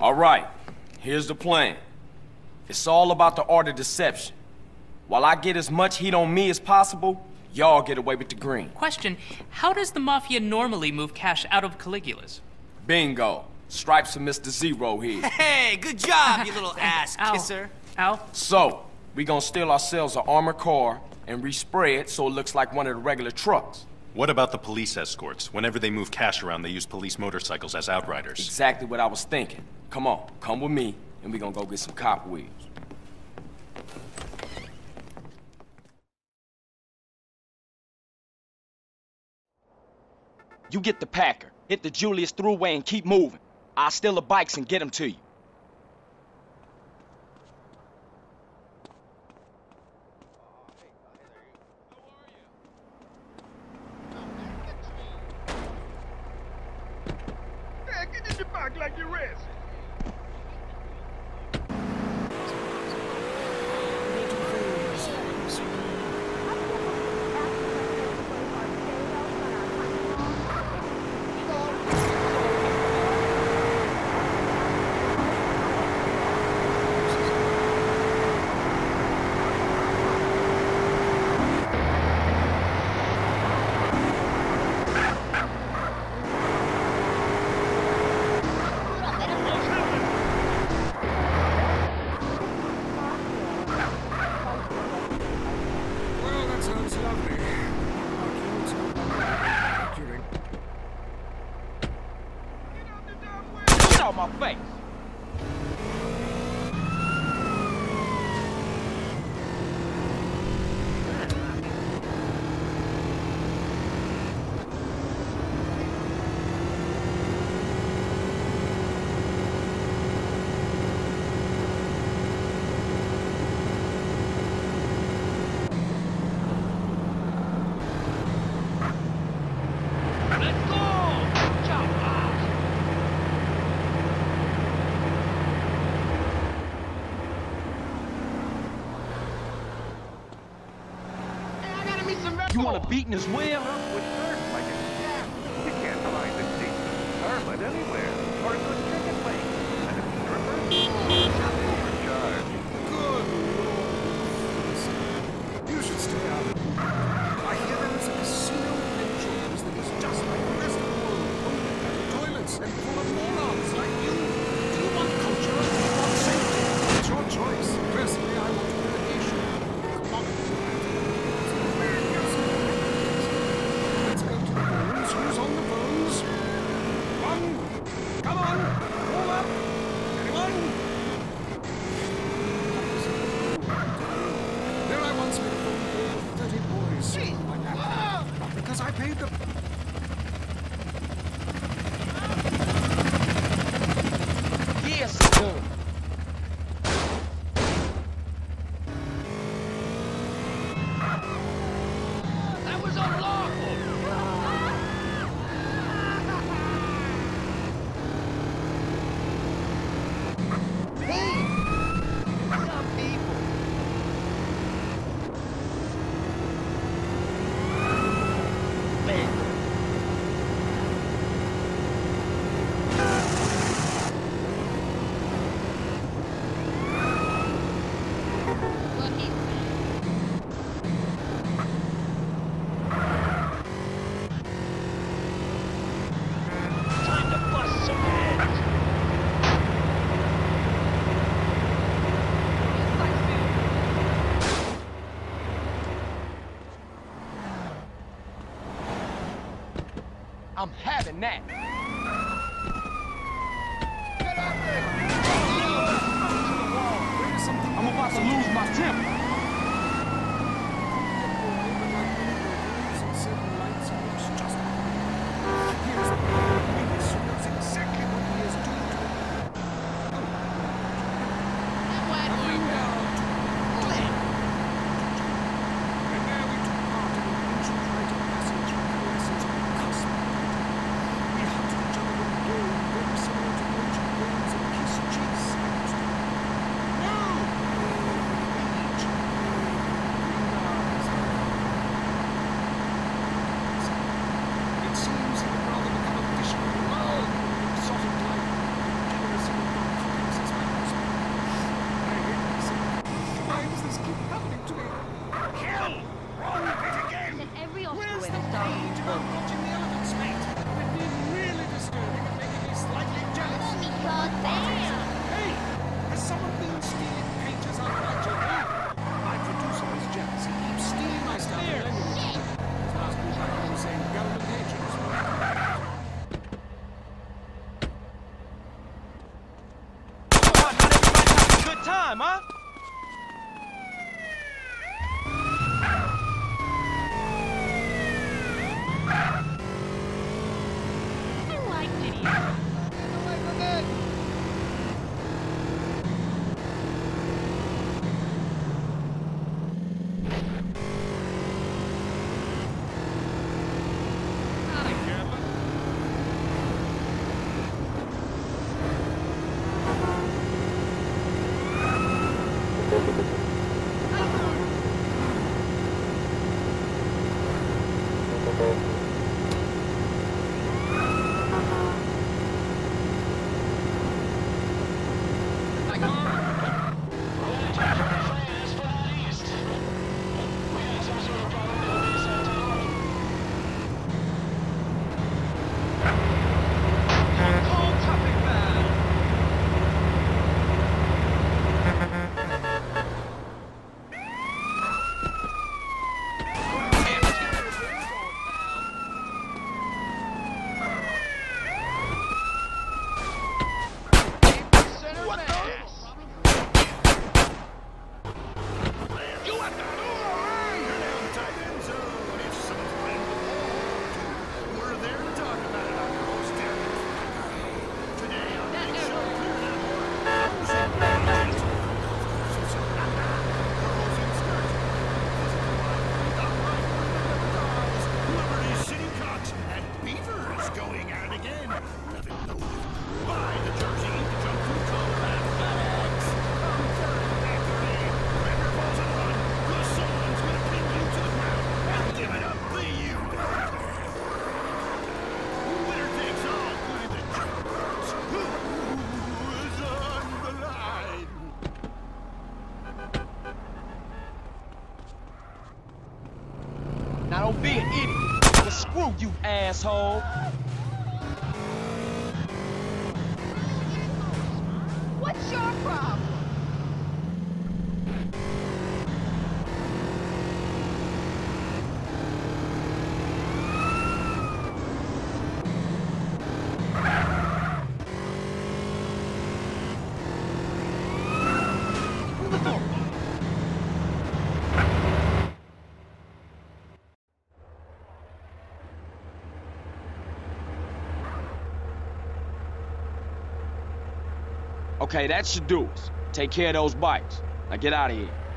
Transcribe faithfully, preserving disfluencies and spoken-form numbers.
All right, here's the plan. It's all about the art of deception. While I get as much heat on me as possible, y'all get away with the green. Question, how does the Mafia normally move cash out of Caligula's? Bingo. Stripes of Mister Zero here. Hey, good job, you little ass kisser. Ow. Ow. So, we gonna steal ourselves an armored car and respray it so it looks like one of the regular trucks. What about the police escorts? Whenever they move cash around, they use police motorcycles as outriders. Exactly what I was thinking. Come on, come with me, and we gonna go get some cop wheels. You get the Packer, hit the Julius throughway and keep moving. I'll steal the bikes and get them to you. Like the rest. My face. You want a beating as well, huh? Would serve like a chef. You can't find a decent sermon anywhere. Or a good chicken plate. And a stripper. Nothing for charge. Good Lord. You should stay out of it. I hear there is a snow in chambers that is just like the rest of the world. Toilets and full of morons like you. Do you want culture or do you want safety? It's your choice. Personally, I want education. Who's on the phones? One. Come on. All up. Anyone? There I once made a phone call with thirty boys. Like that. Not because I paid them. Yes, sir. That was unlawful. I'm having that. Get up there. To the wall. I'm about to lose my temper. Exactly what he is doing to me. We took part in an ancient rite of passage. Cussing. We hung on being idiot. Well, screw you, asshole. What's your problem? Okay, that should do us. Take care of those bikes. Now get out of here.